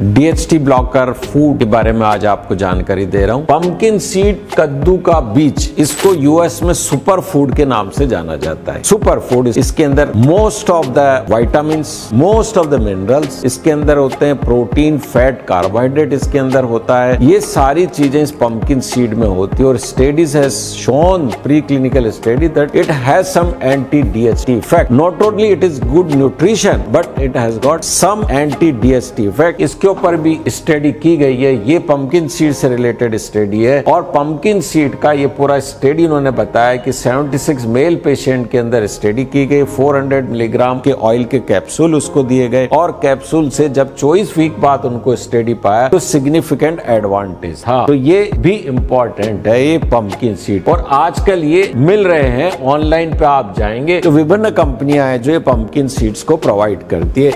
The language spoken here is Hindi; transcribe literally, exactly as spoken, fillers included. D H T blocker food के बारे में आज आपको जानकारी दे रहा हूँ। पंपकिन सीड कद्दू का बीज, इसको यूएस में सुपर फूड के नाम से जाना जाता है। सुपर फूड, इसके अंदर most of the vitamins, most of the minerals इसके अंदर होते हैं, प्रोटीन, फैट, कार्बोहाइड्रेट इसके अंदर होता है। ये सारी चीजें इस पंपकिन सीड में होती है और studies has shown, pre clinical study, that it has some anti D H T effect. Not only it is good nutrition but it has got some anti D H T effect. इसके पर भी स्टडी की गई है। ये पंपकिन सीड से रिलेटेड स्टडी है और पंपकिन सीड का ये पूरा स्टडी इन्होंने बताया कि छिहत्तर मेल पेशेंट के अंदर स्टडी की गई। चार सौ मिलीग्राम के ऑयल के कैप्सूल उसको दिए गए और कैप्सूल से जब चौबीस वीक बाद उनको स्टडी पाया तो सिग्निफिकेंट एडवांटेज था। तो ये भी इम्पोर्टेंट है, ये पंपकिन सीड। और आजकल ये मिल रहे हैं, ऑनलाइन पे आप जाएंगे तो विभिन्न कंपनियां हैं जो ये पंपकिन सीड्स को प्रोवाइड करती है।